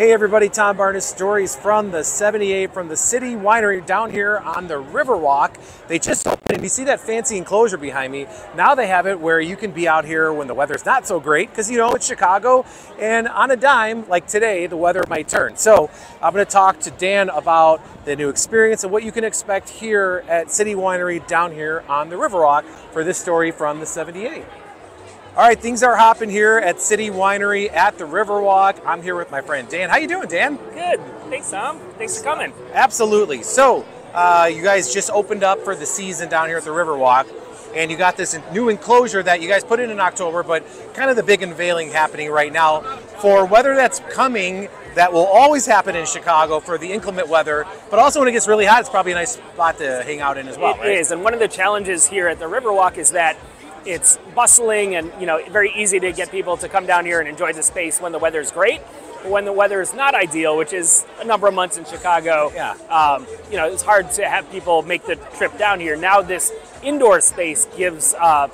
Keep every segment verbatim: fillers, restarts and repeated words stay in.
Hey everybody, Tom Barnes, Stories from the seventy-eight, from the City Winery down here on the Riverwalk. They just opened, and you see that fancy enclosure behind me. Now they have it where you can be out here when the weather's not so great, because you know, it's Chicago, and on a dime, like today, the weather might turn. So I'm gonna talk to Dan about the new experience and what you can expect here at City Winery down here on the Riverwalk for this story from the seventy-eight. All right, things are hopping here at City Winery at the Riverwalk. I'm here with my friend Dan. How you doing, Dan? Good. Thanks, Tom. Thanks for coming. Absolutely. So, uh, you guys just opened up for the season down here at the Riverwalk, and you got this new enclosure that you guys put in in October, but kind of the big unveiling happening right now for weather that's coming that will always happen in Chicago for the inclement weather, but also when it gets really hot, it's probably a nice spot to hang out in as well. It right? is, and one of the challenges here at the Riverwalk is that it's bustling and, you know, very easy to get people to come down here and enjoy the space when the weather's great. But when the weather is not ideal, which is a number of months in Chicago, yeah. um, you know, it's hard to have people make the trip down here. Now this indoor space gives uh,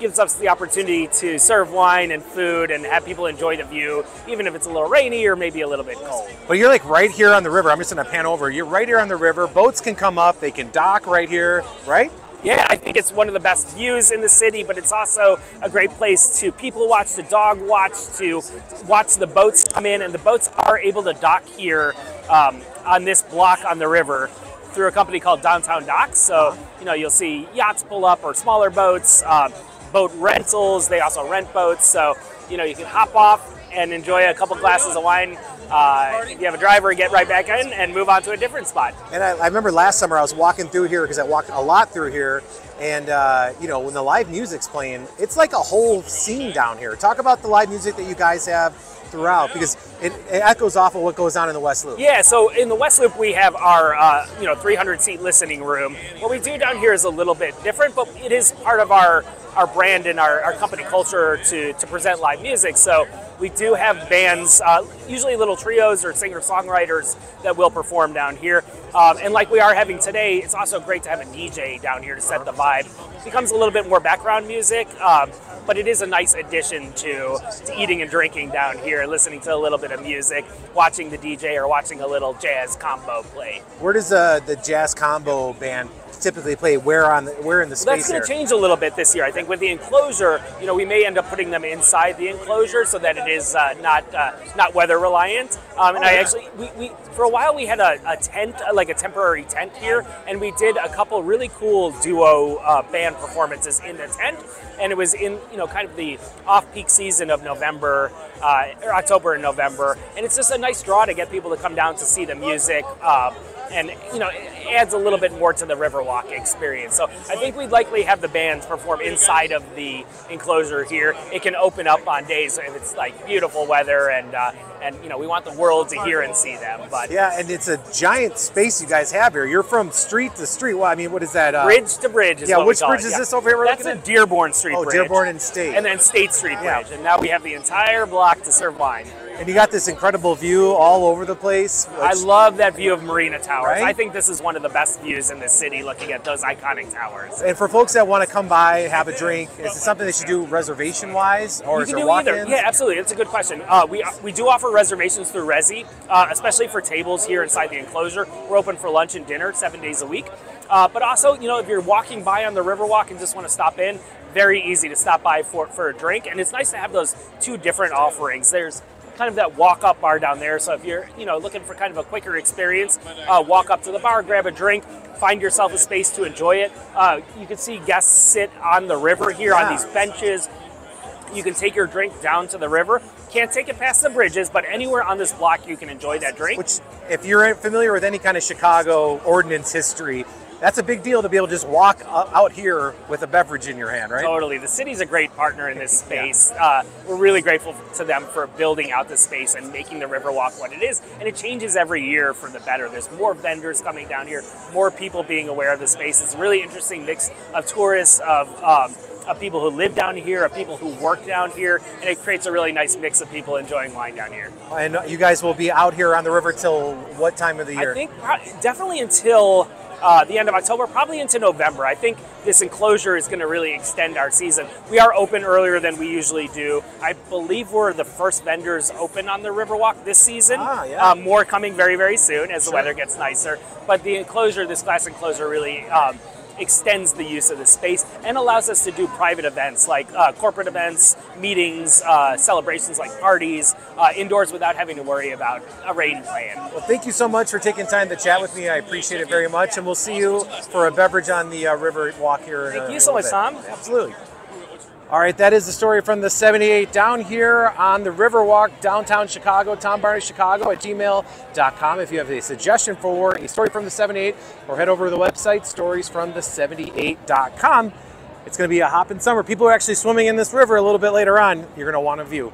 gives us the opportunity to serve wine and food and have people enjoy the view, even if it's a little rainy or maybe a little bit cold. But you're like right here on the river. I'm just going to pan over. You're right here on the river. Boats can come up. They can dock right here, right? Yeah, I think it's one of the best views in the city, but it's also a great place to people watch, to dog watch, to watch the boats come in, and the boats are able to dock here um, on this block on the river through a company called Downtown Docks. So, you know, you'll see yachts pull up or smaller boats, um, boat rentals, they also rent boats. So, you know, you can hop off and enjoy a couple glasses of wine. Uh, you have a driver, get right back in and move on to a different spot. And I, I remember last summer I was walking through here because I walked a lot through here, and uh, you know, when the live music's playing, it's like a whole scene down here. Talk about the live music that you guys have throughout, because it, it echoes off of what goes on in the West Loop. Yeah, so in the West Loop we have our uh, you know, three hundred seat listening room. What we do down here is a little bit different, but it is part of our our brand and our, our company culture to, to present live music. So we do have bands, uh, usually little trios or singer-songwriters that will perform down here. Um, and like we are having today, it's also great to have a D J down here to set the vibe. It becomes a little bit more background music, um, but it is a nice addition to, to eating and drinking down here, listening to a little bit of music, watching the D J or watching a little jazz combo play. Where does uh, the jazz combo band typically play? Where on the, where in the space? Well, that's going to change a little bit this year, I think. With the enclosure, you know, we may end up putting them inside the enclosure so that it is uh, not uh, not weather reliant. Um, and oh, I yeah. actually, we, we for a while we had a, a tent, like a temporary tent here, and we did a couple really cool duo uh, band performances in the tent. And it was in, you know, kind of the off-peak season of November, uh, or October and November. And it's just a nice draw to get people to come down to see the music. Uh, And, you know, it adds a little bit more to the Riverwalk experience. So I think we'd likely have the bands perform inside of the enclosure here. It can open up on days if it's like beautiful weather, and uh, and you know, we want the world to hear and see them. But yeah, and it's a giant space you guys have here. You're from street to street. Well, I mean, what is that? Uh, bridge to bridge. Is yeah, what which we call bridge it. is yeah. this over here? We're That's a at? Dearborn Street oh, Bridge. Oh, Dearborn and State. And then State Street yeah. Bridge. And now we have the entire block to serve wine. And you got this incredible view all over the place. Which, I love that view of Marina Town. Right? I think this is one of the best views in the city, looking at those iconic towers. And for folks that want to come by, have a drink, is it something that you do reservation-wise, or you is there walk-ins? Yeah, absolutely. That's a good question. Uh, we we do offer reservations through Resy, uh, especially for tables here inside the enclosure. We're open for lunch and dinner seven days a week. Uh, but also, you know, if you're walking by on the Riverwalk and just want to stop in, very easy to stop by for for a drink. And it's nice to have those two different offerings. There's kind of that walk-up bar down there, so if you're, you know, looking for kind of a quicker experience, uh, walk up to the bar, grab a drink, find yourself a space to enjoy it. Uh, you can see guests sit on the river here yeah. on these benches. You can take your drink down to the river. Can't take it past the bridges, but anywhere on this block you can enjoy that drink. Which, if you're familiar with any kind of Chicago ordinance history, that's a big deal to be able to just walk out here with a beverage in your hand, right? Totally. The city's a great partner in this space. Yeah. Uh, we're really grateful to them for building out this space and making the Riverwalk what it is. And it changes every year for the better. There's more vendors coming down here, more people being aware of the space. It's a really interesting mix of tourists, of, um, of people who live down here, of people who work down here, and it creates a really nice mix of people enjoying wine down here. And you guys will be out here on the river till what time of the year? I think definitely until uh, the end of October, probably into November. I think this enclosure is going to really extend our season. We are open earlier than we usually do. I believe we're the first vendors open on the Riverwalk this season. Ah, yeah. uh, more coming very, very soon as sure. the weather gets nicer. But the enclosure, this glass enclosure, really um, extends the use of the space and allows us to do private events like uh, corporate events, meetings, uh, celebrations like parties, uh, indoors without having to worry about a rain plan. Well, thank you so much for taking time to chat with me. I appreciate it very much, and we'll see you for a beverage on the uh, river walk here. Thank you so much, Tom. Absolutely. All right, that is the story from the seventy-eight down here on the Riverwalk, downtown Chicago. Tom Barnes, Chicago at gmail dot com. If you have a suggestion for a story from the seventy-eight, or head over to the website, stories from the seventy-eight dot com. It's going to be a hopping summer. People are actually swimming in this river a little bit later on. You're going to want to view.